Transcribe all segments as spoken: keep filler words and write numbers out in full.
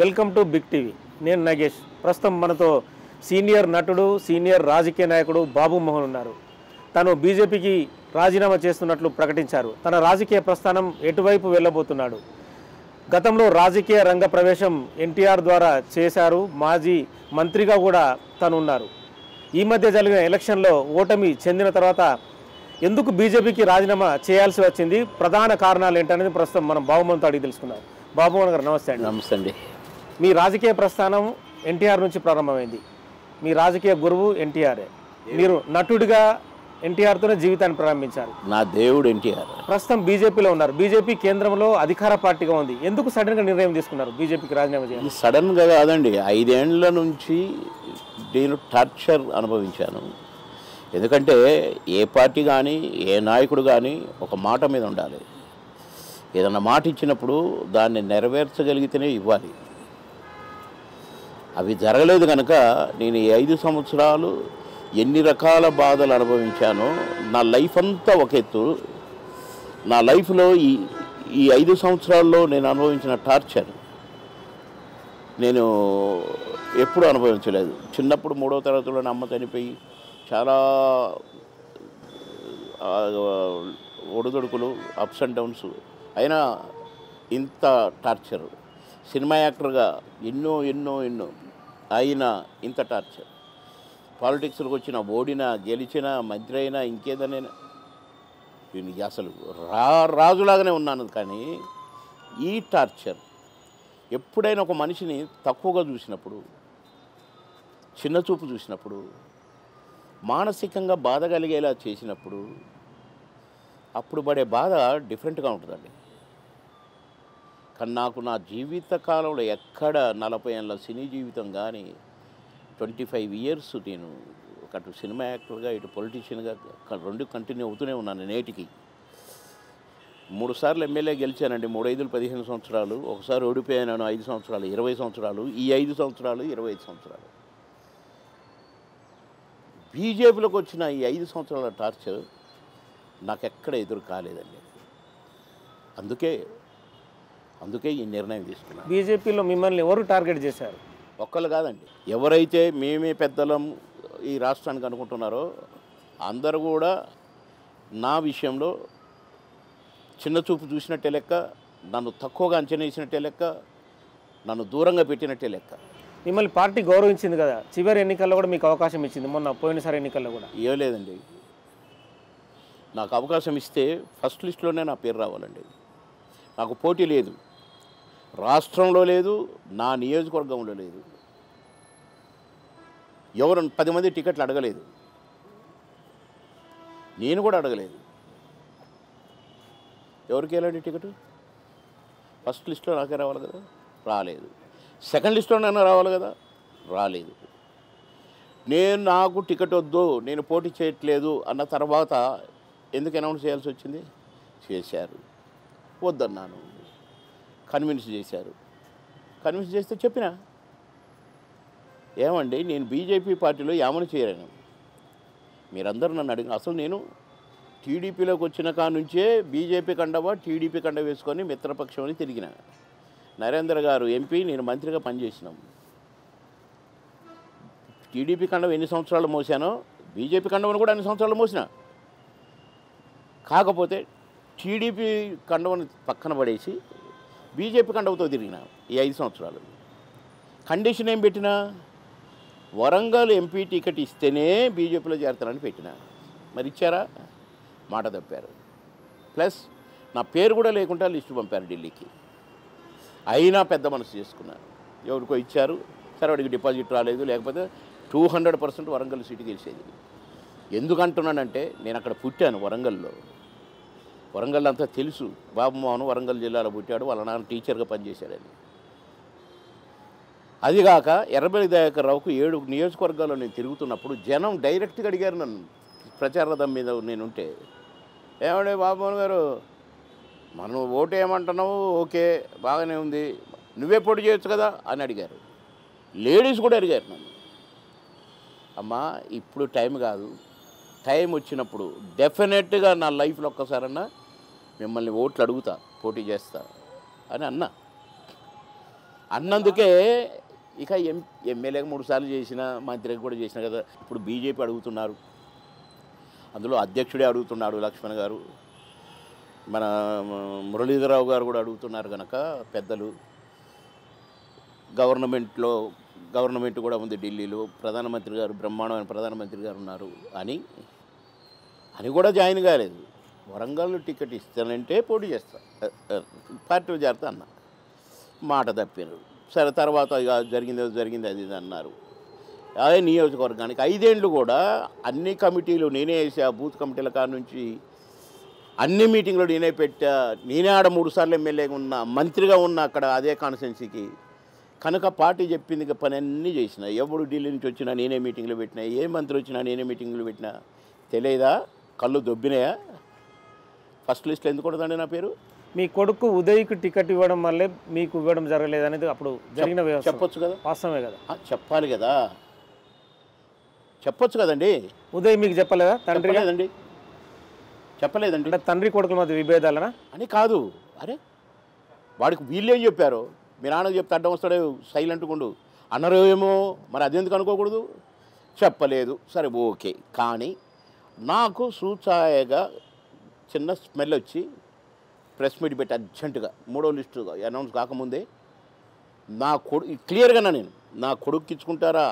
Welcome to big TV. నేను నాగేష్. ప్రస్తుతం మనతో సీనియర్ నటుడు, సీనియర్ రాజకీయ నాయకుడు బాబు మోహన్ ఉన్నారు. తను బీజేపీకి రాజీనామా చేస్తున్నట్లు ప్రకటించారు. తన రాజకీయ ప్రస్థానం ఎటువైపు వెళ్ళబోతున్నాడు? గతంలో రాజకీయ రంగ ప్రవేశం ఎన్టీఆర్ ద్వారా చేశారు. మాజీ మంత్రిగా కూడా తను ఉన్నారు. ఈ మధ్య జరిగిన ఎలక్షన్లో ఓటమి చెందిన తర్వాత ఎందుకు బీజేపీకి రాజీనామా చేయాల్సి వచ్చింది, ప్రధాన కారణాలు ఏంటనేది ప్రస్తుతం మనం బాబు మోహన్తో అడిగి తెలుసుకున్నాం. బాబు మోహన్ గారు నమస్తే అండి. నమస్తే అండి. మీ రాజకీయ ప్రస్థానం ఎన్టీఆర్ నుంచి ప్రారంభమైంది. మీ రాజకీయ గురువు ఎన్టీఆరే. మీరు నటుడిగా ఎన్టీఆర్తోనే జీవితాన్ని ప్రారంభించారు. నా దేవుడు ఎన్టీఆర్. ప్రస్తుతం బీజేపీలో ఉన్నారు. బీజేపీ కేంద్రంలో అధికార పార్టీగా ఉంది. ఎందుకు సడన్గా నిర్ణయం తీసుకున్నారు బీజేపీకి రాజీనామా చేయాలి? సడన్గా కాదండి, ఐదేళ్ల నుంచి నేను టార్చర్ అనుభవించాను. ఎందుకంటే ఏ పార్టీ కానీ ఏ నాయకుడు కానీ ఒక మాట మీద ఉండాలి. ఏదన్నా మాట ఇచ్చినప్పుడు దాన్ని నెరవేర్చగలిగితేనే ఇవ్వాలి. అవి జరగలేదు కనుక నేను ఈ ఐదు సంవత్సరాలు ఎన్ని రకాల బాధలు అనుభవించానో, నా లైఫ్ అంతా ఒక ఎత్తు. నా లైఫ్లో ఈ ఈ ఐదు సంవత్సరాల్లో నేను అనుభవించిన టార్చర్ నేను ఎప్పుడూ అనుభవించలేదు. చిన్నప్పుడు మూడో తరగతిలో నా అమ్మ చనిపోయి చాలా ఒడిదొడుకులు, అప్స్ అండ్ డౌన్స్ అయినా ఇంత టార్చర్, సినిమా యాక్టర్గా ఎన్నో ఎన్నో ఎన్నో అయినా ఇంత టార్చర్, పాలిటిక్స్లోకి వచ్చిన ఓడినా గెలిచినా మంత్రి అయినా ఇంకేదనైనా నేను అసలు రా రాజులాగానే ఉన్నాను. కానీ ఈ టార్చర్ ఎప్పుడైనా ఒక మనిషిని తక్కువగా చూసినప్పుడు, చిన్న చూపు చూసినప్పుడు, మానసికంగా బాధ కలిగేలా చేసినప్పుడు అప్పుడు పడే బాధ డిఫరెంట్గా ఉంటుందండి. కానీ నాకు నా జీవితకాలంలో ఎక్కడ నలభై ఏళ్ళ సినీ జీవితం కానీ, ట్వంటీ ఫైవ్ ఇయర్స్ నేను అటు సినిమా యాక్టర్గా ఇటు పొలిటీషియన్గా రెండు కంటిన్యూ అవుతూనే ఉన్నాను. నేటికి మూడు సార్లు ఎమ్మెల్యే గెలిచానండి. మూడైదులు పదిహేను సంవత్సరాలు, ఒకసారి ఓడిపోయాను ఐదు సంవత్సరాలు, ఇరవై సంవత్సరాలు, ఈ ఐదు సంవత్సరాలు ఇరవై ఐదు సంవత్సరాలు. బీజేపీలోకి వచ్చిన ఈ ఐదు సంవత్సరాల టార్చర్ నాకు ఎక్కడ ఎదురు కాలేదండి. అందుకే అందుకే ఈ నిర్ణయం తీసుకున్నాను. బీజేపీలో మిమ్మల్ని ఎవరు టార్గెట్ చేశారు? ఒక్కళ్ళు కాదండి, ఎవరైతే మేమే పెద్దలం ఈ రాష్ట్రానికి అనుకుంటున్నారో అందరూ కూడా నా విషయంలో చిన్న చూపు చూసినట్టే లెక్క, నన్ను తక్కువగా అంచనా వేసినట్టే లెక్క, నన్ను దూరంగా పెట్టినట్టే లెక్క. మిమ్మల్ని పార్టీ గౌరవించింది కదా, చివరి ఎన్నికల్లో కూడా మీకు అవకాశం ఇచ్చింది. మొన్న పోయినసారి ఎన్నికల్లో కూడా ఇవ్వలేదండి. నాకు అవకాశం ఇస్తే ఫస్ట్ లిస్టులోనే నా పేరు రావాలండి. నాకు పోటీ లేదు, రాష్ట్రంలో లేదు, నా నియోజకవర్గంలో లేదు. ఎవరు పది మంది టికెట్లు అడగలేదు, నేను కూడా అడగలేదు. ఎవరికి వెళ్ళండి టికెట్? ఫస్ట్ లిస్టులో నాకే రావాలి కదా, రాలేదు. సెకండ్ లిస్టులోనైనా రావాలి కదా, రాలేదు. నేను నాకు టికెట్ వద్దు, నేను పోటీ చేయట్లేదు అన్న తర్వాత ఎందుకు అనౌన్స్ చేయాల్సి వచ్చింది? చేశారు. వద్దన్నాను, కన్విన్స్ చేశారు. కన్విన్స్ చేస్తే చెప్పినా ఏమండి, నేను బీజేపీ పార్టీలో ఏమని చేరాను, మీరందరూ నన్ను అడిగిన. అసలు నేను టీడీపీలోకి వచ్చిన కాడి నుంచే బీజేపీ కండవా టీడీపీ కండ వేసుకొని మిత్రపక్షం అని తిరిగిన. నరేంద్ర గారు ఎంపీ, నేను మంత్రిగా పనిచేసినాం. టీడీపీ కండవ ఎన్ని సంవత్సరాలు మోసానో బీజేపీ కండవను కూడా అన్ని సంవత్సరాలు మోసినా. కాకపోతే టీడీపీ కండవను పక్కన పడేసి బీజేపీ కండవతో తిరిగిన ఈ ఐదు సంవత్సరాలు. కండిషన్ ఏం పెట్టినా, వరంగల్ ఎంపీ టికెట్ ఇస్తేనే బీజేపీలో చేరతానని పెట్టిన. మరి ఇచ్చారా? మాట తప్పారు. ప్లస్ నా పేరు కూడా లేకుండా లిస్టు పంపారు ఢిల్లీకి. అయినా పెద్ద మనసు చేసుకున్నాను. ఎవరికో ఇచ్చారు, సరే వాడికి డిపాజిట్ రాలేదు, లేకపోతే two hundred percent Warangal seat గెలిచేది. ఎందుకంటున్నానంటే నేను అక్కడ పుట్టాను, వరంగల్లో. వరంగల్ అంతా తెలుసు. బాబు మోహన్ వరంగల్ జిల్లాలో పుట్టాడు, వాళ్ళ నాన్న టీచర్గా పనిచేశాడని. అదిగాక ఎర్రబెల్లి దయాకర్ రావుకు ఏడు నియోజకవర్గాల్లో నేను తిరుగుతున్నప్పుడు జనం డైరెక్ట్గా అడిగారు నన్ను. ప్రచార రథం మీద నేనుంటే, ఏమంటే బాబు మోహన్ గారు మనం ఓటు ఏమంటున్నావు, ఓకే బాగానే ఉంది, నువ్వే పోటీ చేయొచ్చు కదా అని అడిగారు. లేడీస్ కూడా అడిగారు నన్ను, అమ్మా ఇప్పుడు టైం కాదు, టైం వచ్చినప్పుడు డెఫినెట్గా నా లైఫ్లో ఒక్కసారన్నా మిమ్మల్ని ఓట్లు అడుగుతా, పోటీ చేస్తా అని అన్నా. అన్నందుకే ఇక ఎం ఎమ్మెల్యేకి మూడు సార్లు చేసిన మంత్రికి కూడా చేసిన కదా. ఇప్పుడు బీజేపీ అడుగుతున్నారు, అందులో అధ్యక్షుడే అడుగుతున్నాడు లక్ష్మణ్ గారు, మన మురళీధరరావు గారు కూడా అడుగుతున్నారు కనుక పెద్దలు. గవర్నమెంట్లో గవర్నమెంట్ కూడా ఉంది ఢిల్లీలో, ప్రధానమంత్రి గారు బ్రహ్మాండమైన ప్రధానమంత్రి గారు ఉన్నారు అని అని కూడా జాయిన్ కాలేదు. వరంగల్ టికెట్ ఇస్తానంటే పోటీ చేస్తా పార్టీ జాగ్రత్త అన్న మాట తప్పారు. సరే తర్వాత జరిగింది జరిగింది అది ఇది అన్నారు. అదే నియోజకవర్గానికి ఐదేండ్లు కూడా అన్ని కమిటీలు నేనే వేసా, బూత్ కమిటీల కాడ నుంచి అన్ని మీటింగ్లు నేనే పెట్టా, నేనే ఆడ మూడు సార్లు ఎమ్మెల్యేగా ఉన్నా, మంత్రిగా ఉన్నా అక్కడ అదే కాన్స్టిట్యున్సీకి. కనుక పార్టీ చెప్పింది ఇక పని అన్నీ చేసిన. ఎవడు ఢిల్లీ నుంచి వచ్చినా నేనే మీటింగ్లు పెట్టినా, ఏ మంత్రి వచ్చినా నేనే మీటింగ్లు పెట్టినా. తెలియదా? కళ్ళు దొబ్బినాయా? ఫస్ట్ లిస్ట్లో ఎందుకు ఉండదండి నా పేరు. మీ కొడుకు ఉదయ్కి టికెట్ ఇవ్వడం వల్లే మీకు ఇవ్వడం జరగలేదు అనేది అప్పుడు జరిగిన చెప్పొచ్చు కదా, వాస్తవమే కదా, చెప్పాలి కదా, చెప్పొచ్చు కదండి. ఉదయ్ మీకు చెప్పలేదా? తండ్రి కదండి, చెప్పలేదండి. అంటే తండ్రి కొడుకుల మధ్య విభేదాలనా అని కాదు. అరే వాడికి వీళ్ళేం చెప్పారు, మీ నాన్నకు చెప్తే అడ్డం వస్తాడే సైలెంట్గా ఉండు అన్నారు ఏమో, మరి అదెందుకు అనుకోకూడదు. చెప్పలేదు, సరే ఓకే. కానీ నాకు సూచాయగా చిన్న స్మెల్ వచ్చి ప్రెస్ మీట్ పెట్టి అర్జెంటుగా మూడో లిస్టుగా అనౌన్స్ కాకముందే నా కొడు క్లియర్గానా నేను నా కొడుకు ఇచ్చుకుంటారా,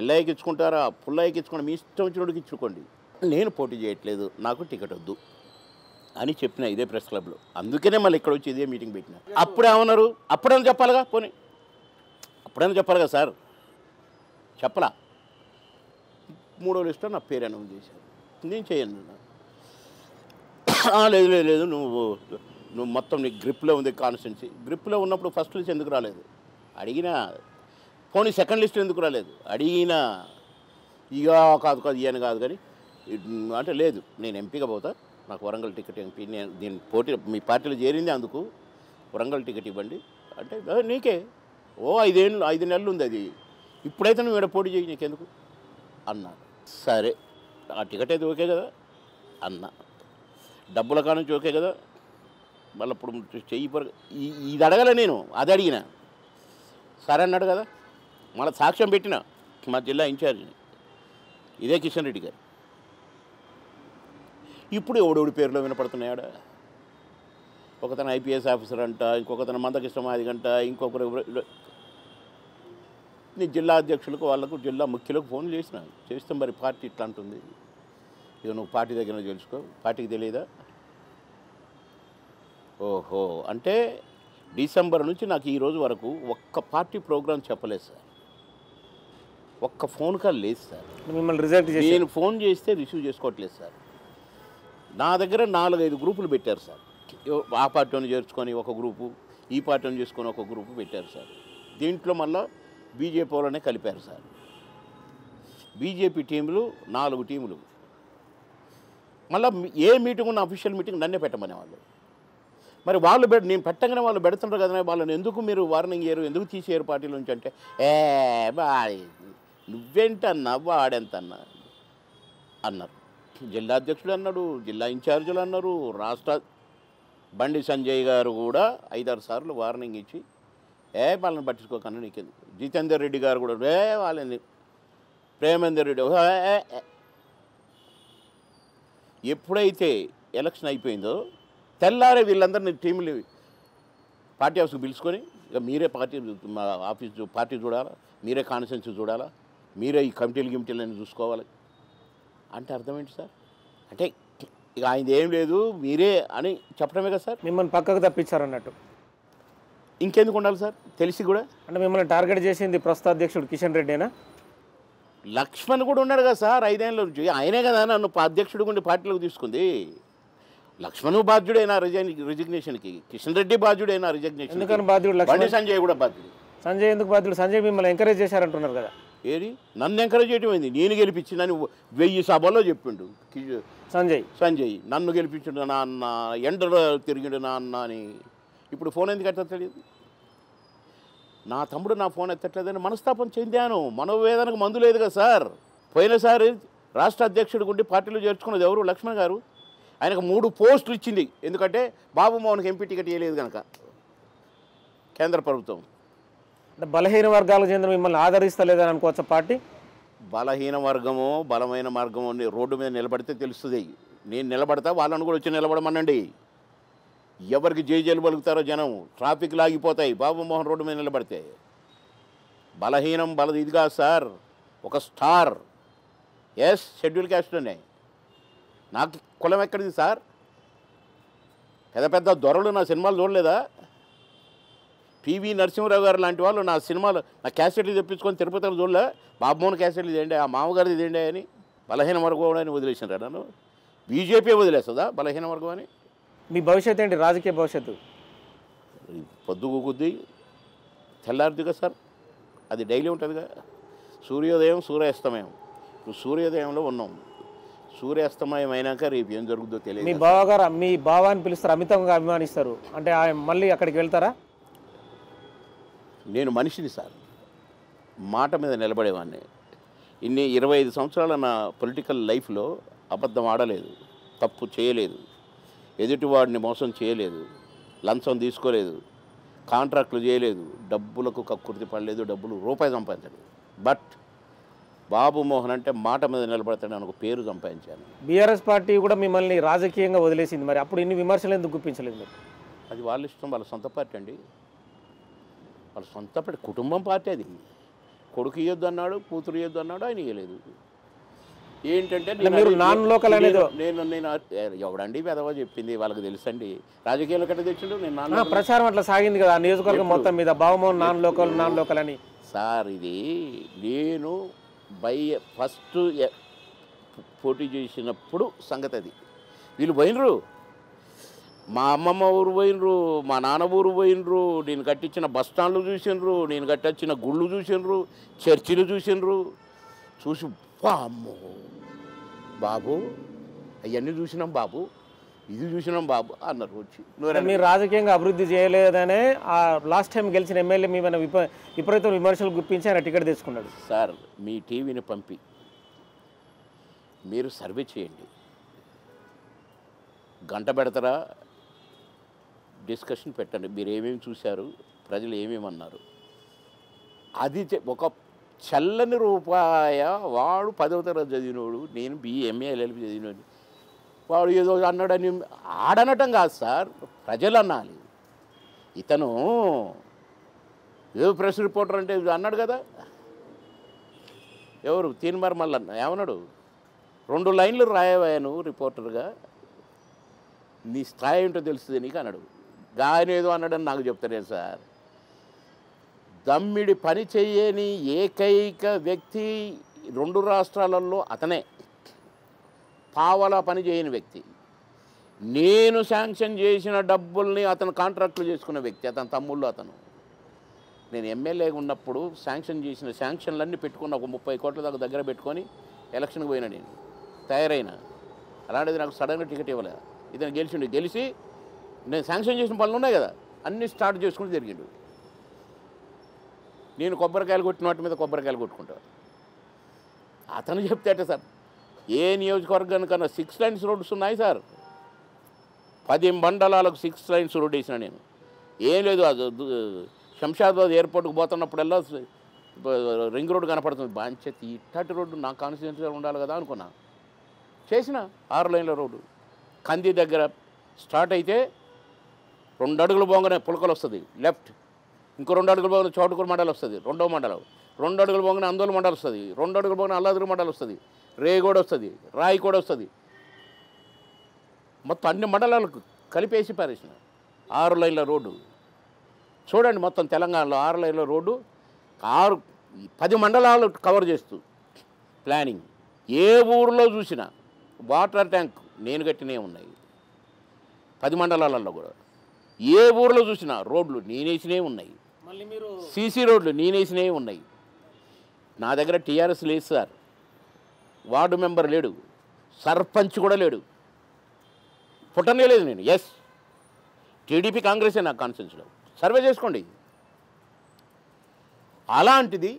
ఎల్ఐకి ఇచ్చుకుంటారా, పుల్లయ్యకి ఇచ్చుకోండి, మీ ఇష్టం వచ్చినోడికి ఇచ్చుకోండి, నేను పోటీ చేయట్లేదు, నాకు టికెట్ వద్దు అని చెప్పిన ఇదే ప్రెస్ క్లబ్లో. అందుకనే మళ్ళీ ఇక్కడ వచ్చి ఇదే మీటింగ్ పెట్టిన. అప్పుడు ఏమన్నారు? అప్పుడైనా చెప్పాలిగా, పోనీ అప్పుడైనా చెప్పాలి కదా సార్. చెప్పలా. మూడో లిస్టులో నా పేరు అనౌన్స్ చేశారు. నేను చేయను. లేదు లేదు లేదు నువ్వు నువ్వు మొత్తం నీకు గ్రిప్లో ఉంది కాన్స్టిట్యున్సీ. గ్రిప్లో ఉన్నప్పుడు ఫస్ట్ లిస్ట్ ఎందుకు రాలేదు అడిగినా, పోనీ సెకండ్ లిస్ట్ ఎందుకు రాలేదు అడిగినా, ఇక కాదు కాదు ఇవని కాదు కానీ అంటే లేదు నేను ఎంపీగా పోతా, నాకు వరంగల్ టికెట్ ఎంపీ, నేను దీని పోటీ మీ పార్టీలో చేరింది అందుకు వరంగల్ టికెట్ ఇవ్వండి అంటే నీకే ఓ ఐదేళ్ళు ఐదు నెలలు ఉంది అది, ఇప్పుడైతే నువ్వు ఇక్కడ పోటీ చేయి, నీకెందుకు అన్నా. సరే ఆ టికెట్ అయితే ఓకే కదా అన్నా, డబ్బుల కానుంచి ఓకే కదా, మళ్ళీ ఇప్పుడు చెయ్యి పరు ఇది అడగలే నేను, అది అడిగిన సరే అన్నాడు కదా. మళ్ళీ సాక్ష్యం పెట్టిన మా జిల్లా ఇన్ఛార్జిని, ఇదే కిషన్ రెడ్డి గారు. ఇప్పుడు ఎవడెవడి పేరులో వినపడుతున్నాయాడ, ఒకతను ఐపీఎస్ ఆఫీసర్ అంట, ఇంకొకతను మందకృష్ణ మాదిగ అంట, ఇంకొకరు. నేను జిల్లా అధ్యక్షులకు వాళ్ళకు జిల్లా ముఖ్యులకు ఫోన్ చేసిన, చేస్తే మరి పార్టీ ఇట్లా అంటుంది, ఇక నువ్వు పార్టీ దగ్గర తెలుసుకో, పార్టీకి తెలియదా. ఓహో అంటే డిసెంబర్ నుంచి నాకు ఈరోజు వరకు ఒక్క పార్టీ ప్రోగ్రాం చెప్పలేదు సార్, ఒక్క ఫోన్ కాల్ లేదు సార్. మిమ్మల్ని రిజెక్ట్ చేసి నేను ఫోన్ చేస్తే రిసీవ్ చేసుకోవట్లేదు సార్. నా దగ్గర నాలుగైదు గ్రూపులు పెట్టారు సార్, ఆ పార్టీని చేర్చుకొని ఒక గ్రూపు, ఈ పార్టీని చేసుకొని ఒక గ్రూపు పెట్టారు సార్. దీంట్లో మళ్ళీ బీజేపీ వాళ్ళనే కలిపారు సార్. బీజేపీ టీములు నాలుగు టీములు, మళ్ళీ ఏ మీటింగ్ ఉన్న అఫీషియల్ మీటింగ్ నన్నే పెట్టమనేవాళ్ళు. మరి వాళ్ళు పెడ నేను పెట్టగానే వాళ్ళు పెడుతుంటారు కదా, వాళ్ళని ఎందుకు మీరు వార్నింగ్ చేయరు, ఎందుకు తీసేయరు పార్టీల నుంచి అంటే, ఏ వాడి నువ్వేంటన్నా వాడెంతన్నా అన్నారు. జిల్లా అధ్యక్షుడు అన్నాడు, జిల్లా ఇన్ఛార్జీలు అన్నారు, రాష్ట్ర బండి సంజయ్ గారు కూడా ఐదారు సార్లు వార్నింగ్ ఇచ్చి ఏ వాళ్ళని పట్టించుకోకన్నా నీకెందుకు. జితేందర్ రెడ్డి గారు కూడా ఏ వాళ్ళని, ప్రేమేందర్ రెడ్డి. ఎప్పుడైతే ఎలక్షన్ అయిపోయిందో తెల్లారే వీళ్ళందరినీ టీంలు పార్టీ ఆఫీస్కి పిలుచుకొని, ఇక మీరే పార్టీ ఆఫీస్ పార్టీ చూడాలా, మీరే కాన్స్టిట్యున్సీ చూడాలా, మీరే ఈ కమిటీలు గిమిటీలని చూసుకోవాలి అంటే అర్థమేంటి సార్. అంటే ఇక ఆయన ఏం లేదు మీరే అని చెప్పడమే కదా సార్. మిమ్మల్ని పక్కకు తప్పించారన్నట్టు. ఇంకెందుకు ఉండాలి సార్ తెలిసి కూడా. అంటే మిమ్మల్ని టార్గెట్ చేసింది ప్రస్తుత అధ్యక్షుడు కిషన్ రెడ్డినా? లక్ష్మణ్ కూడా ఉన్నాడు కదా సార్ ఐదేళ్ళ నుంచి, ఆయనే కదా నన్ను అధ్యక్షుడు గుండి పార్టీలోకి తీసుకుంది. లక్ష్మణ్ బాధ్యుడైన రిజైన్ రిజిగ్నేషన్కి, కిషన్ రెడ్డి బాధ్యుడైన రిజిగ్నేషన్, బండి సంజయ్ కూడా బాధ్యుడు. సంజయ్ ఎందుకు బాధ్యుడు? సంజయ్ మిమ్మల్ని ఎంకరేజ్ చేశారంటున్నారు కదా. ఏది నన్ను ఎంకరేజ్ చేయడం ఏంది? నేను గెలిపించింది అని వెయ్యి సభల్లో చెప్పిండు సంజయ్. సంజయ్ నన్ను గెలిపించిండు నాన్న, ఎండలో తిరిగిండు నాన్న అని. ఇప్పుడు ఫోన్ ఎందుకు ఎత్తలేదు? నా తమ్ముడు నా ఫోన్ ఎత్తట్లేదని మనస్తాపం చెందాను, మనోవేదనకు మందు లేదు కదా సార్. పోయినసారి రాష్ట్ర అధ్యక్షుడి గుండి పార్టీలో చేర్చుకున్నది ఎవరు? లక్ష్మణ్ గారు. ఆయనకు మూడు పోస్టులు ఇచ్చింది, ఎందుకంటే బాబు మోహన్కి ఎంపీ టికెట్ ఇవ్వలేదు కనుక కేంద్ర ప్రభుత్వం. అంటే బలహీన వర్గాలకు చెందిన మిమ్మల్ని ఆదరిస్తలేదని అనుకోవచ్చు పార్టీ? బలహీన వర్గము బలమైన మార్గము రోడ్డు మీద నిలబడితే తెలుస్తుంది. నేను నిలబడతా, వాళ్ళని కూడా వచ్చి నిలబడమనండి. ఎవరికి జేజేలు పలుకుతారో జనం, ట్రాఫిక్ లాగిపోతాయి బాబు మోహన్ రోడ్డు మీద నిలబడితే. బలహీనం బలది ఇదిగా సార్, ఒక స్టార్ ఎస్ షెడ్యూల్ క్యాస్ట్లోనే. నాకు కులం ఎక్కడిది సార్? పెద్ద పెద్ద దొరలు నా సినిమాలు చూడలేదా? పీవీ నరసింహరావు గారు లాంటి వాళ్ళు నా సినిమాలు నా క్యాసెట్లు తెప్పించుకొని తిరుపతిలో చూడలే? బాబు మోహన్ క్యాసెట్లు ఇదేంటి, ఆ మామగారిది ఇదేంటి అని బలహీన వర్గం అని వదిలేసినారా నన్ను? బీజేపీ వదిలేస్తుందా బలహీన వర్గం అని? మీ భవిష్యత్తు ఏంటి, రాజకీయ భవిష్యత్తు? పొద్దుకు కొద్దీ తెల్లారుదిగా సార్, అది డైలీ ఉంటుందిగా. సూర్యోదయం సూర్యాస్తమయం, ఇప్పుడు సూర్యోదయంలో ఉన్నాం, సూర్యాస్తమయం అయినాక రేపు ఏం జరుగుతుందో తెలియదు. మీ బావగారు మీ బావాన్ని పిలుస్తారు, అమితంగా అభిమానిస్తారు అంటే ఆయన మళ్ళీ అక్కడికి వెళ్తారా? నేను మనిషిని సార్, మాట మీద నిలబడేవాడిని. ఇన్ని ఇరవై ఐదు సంవత్సరాల నా పొలిటికల్ లైఫ్లో అబద్ధం ఆడలేదు, తప్పు చేయలేదు, ఎదుటివాడిని మోసం చేయలేదు, లంచం తీసుకోలేదు, కాంట్రాక్టులు చేయలేదు, డబ్బులకు కక్కుర్తి పడలేదు, డబ్బులు రూపాయి సంపాదించలేదు. బట్ బాబు మోహన్ అంటే మాట మీద నిలబడతాడని ఒక పేరు సంపాదించాను. బీఆర్ఎస్ పార్టీ కూడా మిమ్మల్ని రాజకీయంగా వదిలేసింది, మరి అప్పుడు ఇన్ని విమర్శలు ఎందుకు గుప్పించలేదు మీరు? అది వాళ్ళ ఇష్టం, వాళ్ళ సొంత పార్టీ అండి, వాళ్ళ సొంత పార్టీ, కుటుంబం పార్టీ అది. కొడుకు ఇవ్వద్దు అన్నాడు, కూతురు ఇవ్వద్దు అన్నాడు, ఆయన ఇవ్వలేదు. ఏంటంటే నేను నేను ఎవడండి పెదవా చెప్పింది, వాళ్ళకి తెలుసండి. రాజకీయాలు కట్ట తెచ్చిండు, నేను ప్రచారం అట్లా సాగింది కదా నియోజకవర్గం మొత్తం మీద, Babu Mohan non local non local అని. సార్ ఇది నేను బై ఫస్ట్ పోటీ చేసినప్పుడు సంగతి అది. వీళ్ళు పోయినరు, మా అమ్మమ్మ ఊరు పోయినరు, మా నాన్న ఊరు పోయినరు, నేను కట్టించిన బస్ స్టాండ్లు చూసినరు, నేను కట్టించిన గుళ్ళు చూసినరు, చర్చిలు చూసినరు. చూసి అమ్మో బాబు అవన్నీ చూసినాం బాబు, ఇది చూసినాం బాబు అన్నారు వచ్చి. మీరు రాజకీయంగా అభివృద్ధి చేయలేదనే ఆ లాస్ట్ టైం గెలిచిన ఎమ్మెల్యే మీ మన విప విపరీత విమర్శలు గుప్పించి ఆయన టికెట్ తెచ్చుకున్నాడు. సార్ మీ టీవీని పంపి మీరు సర్వే చేయండి, గంట పెడతారా, డిస్కషన్ పెట్టండి, మీరు ఏమేమి చూశారు, ప్రజలు ఏమేమి అన్నారు. అది ఒక చల్లని రూపాయ వాడు పదవ తరగతి చదివినోడు, నేను బిఏఎంఏ ఎల్ఎల్బి చదివినోడు, వాడు ఏదో అన్నాడని ఆడనటం కాదు సార్, ప్రజలు అనాలి. ఇతను ఏదో ప్రెస్ రిపోర్టర్ అంటే అన్నాడు కదా, ఎవరు తీన్ మరి మళ్ళీ ఏమన్నాడు, రెండు లైన్లు రాయవాయను రిపోర్టర్గా, నీ స్థాయి ఏంటో తెలుస్తుంది నీకు అన్నాడు. గాయన ఏదో అన్నాడని నాకు చెప్తారే సార్. దమ్మిడి పని చేయని ఏకైక వ్యక్తి రెండు రాష్ట్రాలలో అతనే, పావలా పని చేయని వ్యక్తి, నేను శాంక్షన్ చేసిన డబ్బుల్ని అతను కాంట్రాక్ట్లు చేసుకున్న వ్యక్తి, అతని తమ్ముళ్ళు. అతను నేను ఎమ్మెల్యేగా ఉన్నప్పుడు శాంక్షన్ చేసిన శాంక్షన్లన్నీ పెట్టుకున్న ఒక ముప్పై కోట్ల దాకా దగ్గర పెట్టుకొని ఎలక్షన్కి పోయినా, నేను తయారైనా. అలాంటిది నాకు సడన్గా టికెట్ ఇవ్వలేదు. ఇతను గెలిచిండు, గెలిచి నేను శాంక్షన్ చేసిన పనులు ఉన్నాయి కదా అన్నీ స్టార్ట్ చేసుకుని జరిగిండు. నేను కొబ్బరికాయలు కొట్టిన వాటి మీద కొబ్బరికాయలు కొట్టుకుంటాను. అతను చెప్తే అంటే సార్, ఏ నియోజకవర్గానికన్నా సిక్స్ లైన్స్ రోడ్స్ ఉన్నాయి సార్, పది మండలాలకు సిక్స్ లైన్స్ రోడ్ వేసిన నేను. ఏం లేదు, అది శంషాబాద్ ఎయిర్పోర్ట్కి పోతున్నప్పుడల్లా రింగ్ రోడ్ కనపడుతుంది, బాంచే ఇట్టటి రోడ్డు నా కాన్స్టిట్యూన్సీలో ఉండాలి కదా అనుకున్నా, చేసిన ఆరు లైన్ల రోడ్డు. కంది దగ్గర స్టార్ట్ అయితే రెండు అడుగులు పోగానే పులకలు వస్తుంది లెఫ్ట్, ఇంకో రెండు అడుగులు పోగానే చోటుకూరు మండలం వస్తుంది, రెండో మండలం, రెండు అడుగులు పోగానే అందోళ మండలం వస్తుంది, రెండు అడుగులు పోగానే అల్లాదురు మండలం వస్తుంది, రేగోడ వస్తుంది, రాయి కూడా వస్తుంది, మొత్తం అన్ని మండలాలకు కలిపేసి పారేసిన ఆరు లైన్ల రోడ్డు. చూడండి మొత్తం తెలంగాణలో ఆరు లైన్ల రోడ్డు, ఆరు పది మండలాలు కవర్ చేస్తూ ప్లానింగ్. ఏ ఊరిలో చూసినా వాటర్ ట్యాంక్ నేను కట్టినే ఉన్నాయి, పది మండలాలలో కూడా. ఏ ఊరిలో చూసినా రోడ్లు నేనేసినవి ఉన్నాయి, సీసీ రోడ్లు నేనేసినవి ఉన్నాయి. నా దగ్గర టీఆర్ఎస్ లేదు సార్, వార్డు మెంబర్ లేడు, సర్పంచ్ కూడా లేడు, పుట్టనే లేదు నేను. ఎస్ టీడీపీ కాంగ్రెసే నాకు కాన్స్టిట్యూన్సీలో, సర్వే చేసుకోండి. అలాంటిది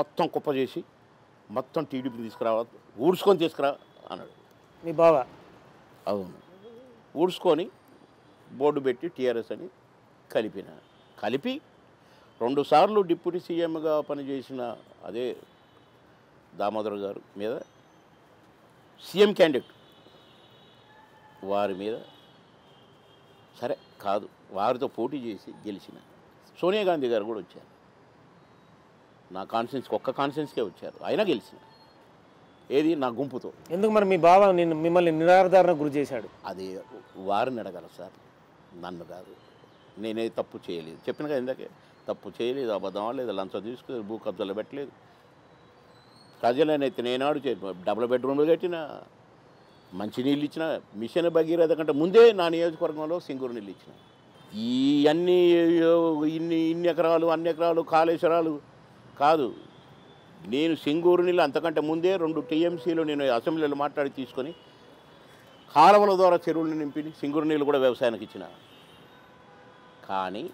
మొత్తం కుప్ప చేసి మొత్తం టీడీపీని తీసుకురావ, ఊడ్చుకొని తీసుకురా అన్నాడు మీ బావా. అవును, ఊడ్చుకొని బోర్డు పెట్టి టీఆర్ఎస్ అని కలిపిన కలిపి రెండుసార్లు డిప్యూటీ సీఎంగా పనిచేసిన అదే దామోదర్ గారు మీద, సీఎం క్యాండిడేట్ వారి మీద, సరే కాదు వారితో పోటీ చేసి గెలిచిన సోనియా గాంధీ గారు కూడా వచ్చారు. నా కాన్ఫరెన్స్కి ఒక్క కాన్ఫరెన్స్కే వచ్చారు, అయినా గెలిచిన. ఏది నా గుంపుతో. ఎందుకు మరి మీ బావ నేను మిమ్మల్ని నిరాధారణ గురి చేశాడు? అది వారిని అడగాల సార్, నన్ను కాదు. నేనేది తప్పు చేయలేదు, చెప్పిన కదా ఇందాకే, తప్పు చేయలేదు, అబద్ధం లేదు, లంచం తీసుకోలేదు, భూ కబ్జాలు పెట్టలేదు. ప్రజలనైతే నేనాడు డబుల్ బెడ్రూమ్లు కట్టిన, మంచినీళ్ళు ఇచ్చిన, మిషన్ భగీరథ కంటే ముందే నా నియోజకవర్గంలో సింగూరు నీళ్ళు ఇచ్చిన. ఈ అన్ని ఇన్ని ఇన్ని ఎకరాలు అన్ని ఎకరాలు కాళేశ్వరాలు కాదు, నేను సింగూరు నీళ్ళు అంతకంటే ముందే రెండు టీఎంసీలు నేను అసెంబ్లీలో మాట్లాడి తీసుకొని కాలువల ద్వారా చెరువులను నింపి సింగూరు నీళ్ళు కూడా వ్యవసాయానికి ఇచ్చిన. కానీ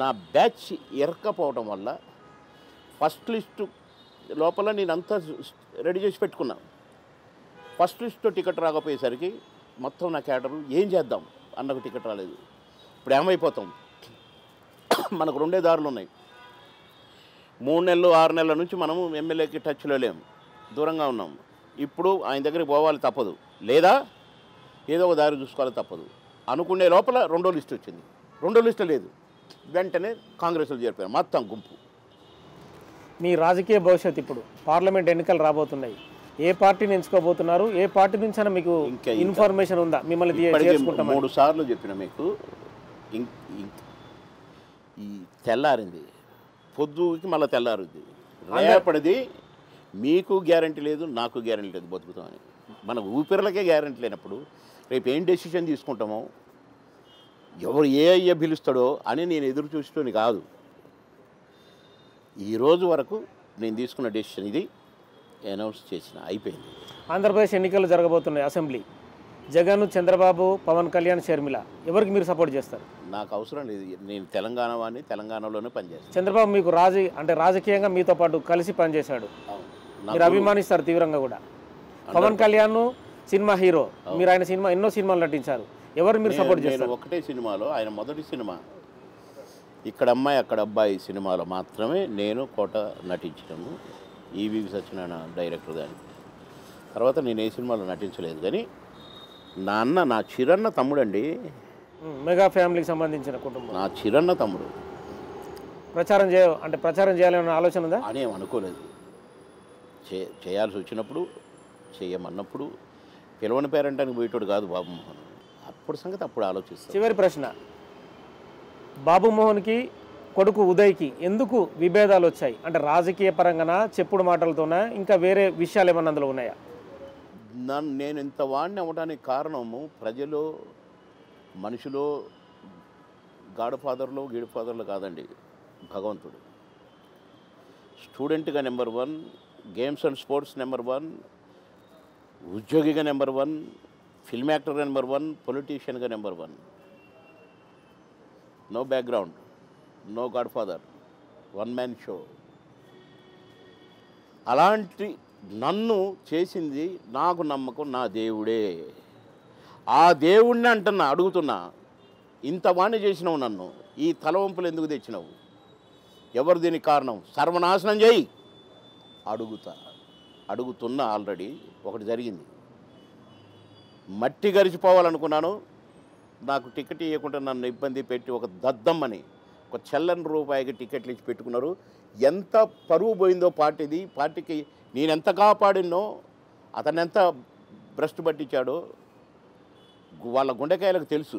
నా బ్యాచ్ ఎరకపోవడం వల్ల ఫస్ట్ లిస్టు లోపల నేనంతా రెడీ చేసి పెట్టుకున్నా. ఫస్ట్ లిస్టుతో టికెట్ రాకపోయేసరికి మొత్తం నా క్యాడర్ ఏం చేద్దాం అన్నకు టికెట్ రాలేదు. ఇప్పుడు ఏమైపోతాం, మనకు రెండే దారులు ఉన్నాయి. మూడు నెలలు ఆరు నెలల నుంచి మనము ఎమ్మెల్యేకి టచ్లో లేము, దూరంగా ఉన్నాము. ఇప్పుడు ఆయన దగ్గరికి పోవాలి తప్పదు, లేదా ఏదో ఒక దారి చూసుకోవాలి తప్పదు అనుకునే లోపల రెండో లిస్టు వచ్చింది. రెండో లిస్టు లేదు, వెంటనే కాంగ్రెస్లో చేరిపోయాను మొత్తం గుంపు. మీ రాజకీయ భవిష్యత్తు ఇప్పుడు పార్లమెంట్ ఎన్నికలు రాబోతున్నాయి, ఏ పార్టీని ఎంచుకోబోతున్నారు? ఏ పార్టీ నుంచి అయినా మీకు ఇన్ఫర్మేషన్ ఉందా? మిమ్మల్ని మూడు సార్లు చెప్పిన మీకు, ఈ తెల్లారింది పొద్దుకి మళ్ళీ తెల్లారింది, రేపటిది మీకు గ్యారంటీ లేదు, నాకు గ్యారంటీ లేదు బతుకుతామని. మన ఊపిరులకే గ్యారంటీ లేనప్పుడు రేపు ఏం డెసిషన్ తీసుకుంటామో, ఎవరు ఏ అయ్యే పిలుస్తాడో అని నేను ఎదురు చూసేటోని కాదు. ఈరోజు వరకు నేను తీసుకున్న డెసిషన్ ఇది, అనౌన్స్ చేసిన అయిపోయింది. ఆంధ్రప్రదేశ్ ఎన్నికలు జరగబోతున్నాయి, అసెంబ్లీ. జగన్, చంద్రబాబు, పవన్ కళ్యాణ్, షర్మిల, ఎవరికి మీరు సపోర్ట్ చేస్తారు? నాకు అవసరం లేదు, నేను తెలంగాణ వాడిని, తెలంగాణలోనే పనిచేస్తాను. చంద్రబాబు మీకు రాజీ అంటే రాజకీయంగా మీతో పాటు కలిసి పనిచేశాడు, మీరు అభిమానిస్తారు తీవ్రంగా కూడా. పవన్ కళ్యాణ్ సినిమా హీరో, మీరు ఆయన సినిమా ఎన్నో సినిమాలు నటించారు, ఎవరు మీరు సపోర్ట్ చేస్తారు? ఒకటే సినిమాలో, ఆయన మొదటి సినిమా ఇక్కడ అమ్మాయి అక్కడ అబ్బాయి సినిమాలో మాత్రమే నేను కోట నటించడము, ఈవి సత్యనారాయణ డైరెక్టర్ గాని. తర్వాత నేను ఏ సినిమాలో నటించలేదు. కానీ నాన్న నా చిరన్న తమ్ముడు అండి, మెగా ఫ్యామిలీకి సంబంధించిన కుటుంబం, నా చిరన్న తమ్ముడు. ప్రచారం చేయ అంటే ప్రచారం చేయాలనే ఆలోచన ఉందా? అనేం అనుకోలేదు, చే చేయాల్సి వచ్చినప్పుడు చేయమన్నప్పుడు. పిలవని పేరంటానికి పోయేటోడు కాదు బాబు మోహన్, అప్పుడు సంగతి అప్పుడు ఆలోచిస్తాను. చివరి ప్రశ్న, బాబు మోహన్కి కొడుకు ఉదయ్కి ఎందుకు విభేదాలు వచ్చాయి? అంటే రాజకీయ పరంగానా, చెప్పుడు మాటలతోనా, ఇంకా వేరే విషయాలు ఏమన్నా అందులో ఉన్నాయా? నన్ను నేను ఇంత వాడిని అవ్వడానికి కారణము ప్రజలు, మనుషులు, గాడ్ ఫాదర్లు గీడ్ ఫాదర్లు కాదండి, భగవంతుడు. స్టూడెంట్గా number one, games and sports number one, ఉద్యోగిగా నెంబర్ వన్, ఫిల్మ్ యాక్టర్గా నెంబర్ వన్, పొలిటీషియన్గా number one. No background, no God father, one man show. అలాంటి నన్ను చేసింది నాకు నమ్మకం నా దేవుడే. ఆ దేవుడిని అంటున్నా, అడుగుతున్నా, ఇంత వాణి చేసినావు నన్ను, ఈ తలవంపులు ఎందుకు తెచ్చినావు, ఎవరు దీనికి కారణం, సర్వనాశనం చేయి అడుగుతా అడుగుతున్నా. ఆల్రెడీ ఒకటి జరిగింది, మట్టి గరిచిపోవాలనుకున్నాను, నాకు టికెట్ ఇవ్వకుండా నన్ను ఇబ్బంది పెట్టి ఒక దద్దమ్మని ఒక చెల్లని రూపాయికి టికెట్లు ఇచ్చి పెట్టుకున్నారు. ఎంత పరువు పోయిందో పార్టీది, పార్టీకి నేనెంత కాపాడినో, అతను ఎంత భ్రష్టు పట్టించాడో వాళ్ళ గుండెకాయలకు తెలుసు.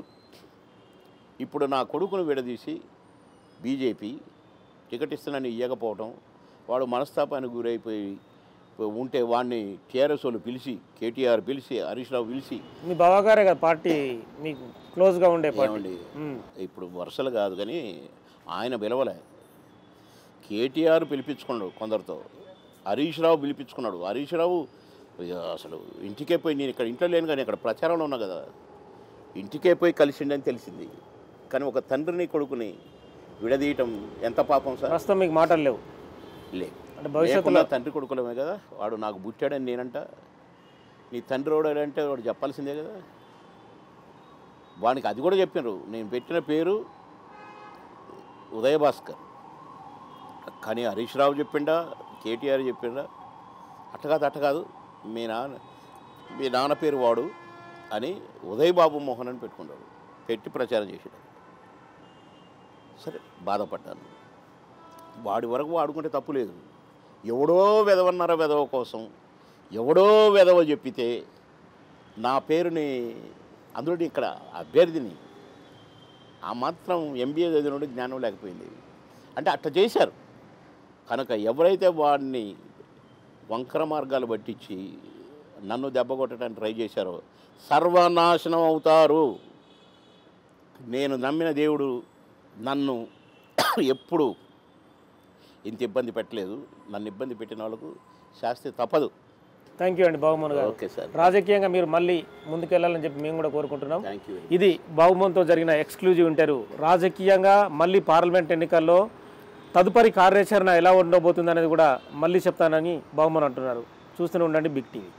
ఇప్పుడు నా కొడుకును విడదీసి బీజేపీ టికెట్ ఇస్తున్నాను ఇవ్వకపోవడం, వాడు మనస్తాపానికి గురైపోయి ఉంటే వాడిని టీఆర్ఎస్ వాళ్ళు పిలిచి, కేటీఆర్ పిలిచి, హరీష్ రావు పిలిచి, మీ బావగారే కదా పార్టీ మీకు క్లోజ్గా ఉండే పార్టీ, ఇప్పుడు వరుసలు కాదు కానీ ఆయన పిలవలే. కేటీఆర్ పిలిపించుకున్నాడు కొందరితో, హరీష్ రావు పిలిపించుకున్నాడు. హరీష్ రావు అసలు ఇంటికే పోయి, నేను ఇక్కడ ఇంట్లో లేను కానీ ఇక్కడ ప్రచారంలో ఉన్నా కదా, ఇంటికే పోయి కలిసిండని తెలిసింది. కానీ ఒక తండ్రిని కొడుకుని విడదీయటం ఎంత పాపం సార్. ప్రస్తుతం మీకు మాటలు లేవు, లేవు అంటే భవిష్యత్తులో తండ్రి కొడుకులమే కదా, వాడు నాకు పుట్టాడని నేనంట, నీ తండ్రి వాడంటే వాడు చెప్పాల్సిందే కదా. వానికి అది కూడా చెప్పినారు, నేను పెట్టిన పేరు ఉదయ్ భాస్కర్. కానీ హరీష్ రావు చెప్పిండా, కేటీఆర్ చెప్పిండా, అట్టకాదు అట్టకాదు మీ నాన్న మీ నాన్న పేరు వాడు అని ఉదయ్ బాబు మోహన్ అని పెట్టుకున్నాడు, పెట్టి ప్రచారం చేసాడు. సరే బాధపడ్డాను. వాడి వరకు వాడుకుంటే తప్పు లేదు. ఎవడో వెదవన్నర వెదవ కోసం ఎవడో వెదవ చెప్పితే నా పేరుని, అందులో ఇక్కడ అభ్యర్థిని ఆ మాత్రం ఎంబీఏ చదివినోడు జ్ఞానం లేకపోయింది అంటే అట్ట చేశారు. కనుక ఎవరైతే వాడిని వంకర మార్గాలు పట్టించి నన్ను దెబ్బ కొట్టడానికి ట్రై చేశారో సర్వనాశనం అవుతారు. నేను నమ్మిన దేవుడు నన్ను ఎప్పుడు ఇంత ఇబ్బంది పెట్టలేదు. నన్ను ఇబ్బంది పెట్టిన వాళ్ళకు శాస్తి తప్పదు. థ్యాంక్ యూ అండి బాబు మోహన్ గారు. ఓకే సార్, రాజకీయంగా మీరు మళ్ళీ ముందుకెళ్ళాలని చెప్పి మేము కూడా కోరుకుంటున్నాం. ఇది బాబు మోహన్తో జరిగిన ఎక్స్క్లూజివ్ ఇంటర్వ్యూ. రాజకీయంగా మళ్ళీ పార్లమెంట్ ఎన్నికల్లో తదుపరి కార్యాచరణ ఎలా ఉండబోతుంది అనేది కూడా మళ్ళీ చెప్తానని బాబు మోహన్ అంటున్నారు. చూస్తూనే ఉండండి బిగ్ టీవీ.